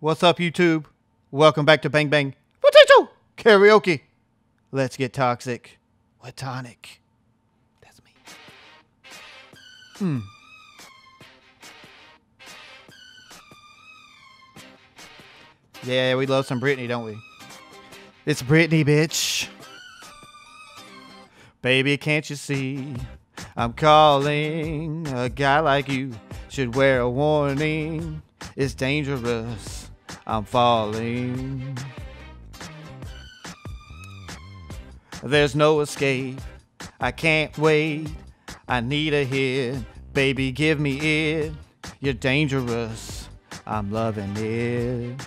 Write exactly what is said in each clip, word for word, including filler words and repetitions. What's up, YouTube? Welcome back to Bang Bang Potato Karaoke. Let's get toxic. Platonic. That's me. Hmm. Yeah, we love some Britney, don't we? It's Britney, bitch. Baby, can't you see? I'm calling. A guy like you should wear a warning. It's dangerous. I'm falling. There's no escape. I can't wait. I need a hit. Baby, give me it. You're dangerous. I'm loving it.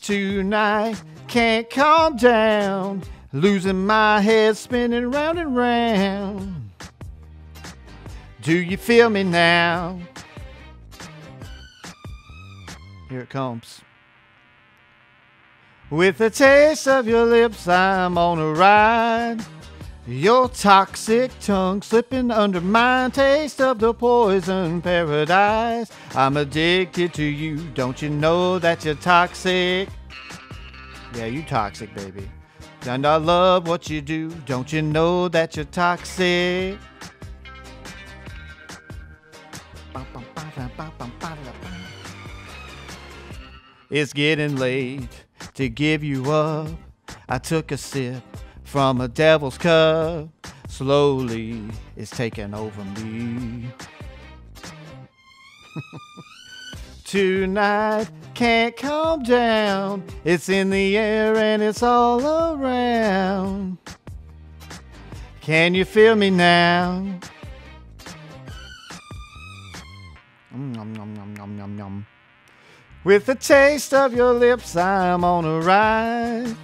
Tonight, can't calm down. Losing my head, spinning round and round. Do you feel me now? Here it comes. With the taste of your lips, I'm on a ride. Your toxic tongue slipping under mine. Taste of the poison paradise. I'm addicted to you. Don't you know that you're toxic? Yeah, you toxic, baby. And I love what you do. Don't you know that you're toxic? It's getting late to give you up. I took a sip from a devil's cup. Slowly, it's taking over me. Tonight, can't calm down. It's in the air and it's all around. Can you feel me now? Mm, nom, nom, nom, nom, nom, nom. With the taste of your lips, I'm on a ride.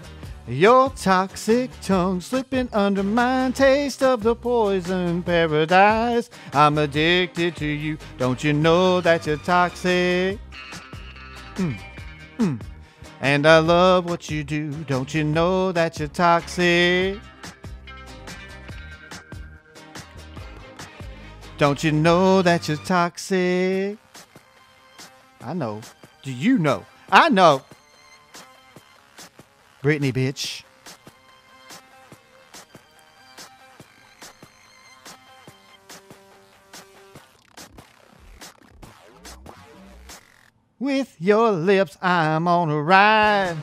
Your toxic tongue slipping under mine. Taste of the poison paradise. I'm addicted to you. Don't you know that you're toxic? Mm, mm. And I love what you do. Don't you know that you're toxic? Don't you know that you're toxic? I know. Do you know? I know. Britney, bitch. With your lips, I'm on a ride.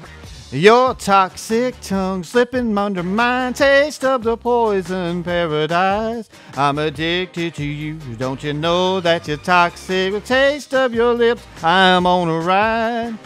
Your toxic tongue slipping under mine. Taste of the poison paradise. I'm addicted to you. Don't you know that you're toxic? The taste of your lips, I'm on a ride.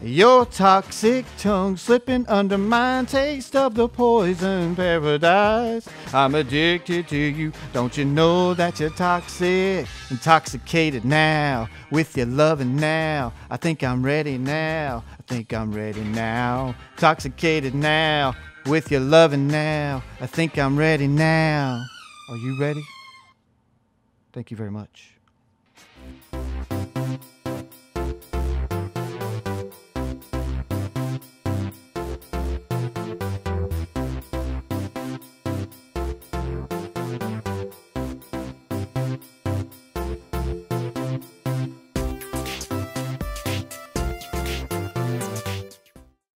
Your toxic tongue slipping under mine. Taste of the poison paradise. I'm addicted to you. Don't you know that you're toxic? Intoxicated now with your loving now. I think I'm ready now. I think I'm ready now. Intoxicated now with your loving now. I think I'm ready now. Are you ready? Thank you very much.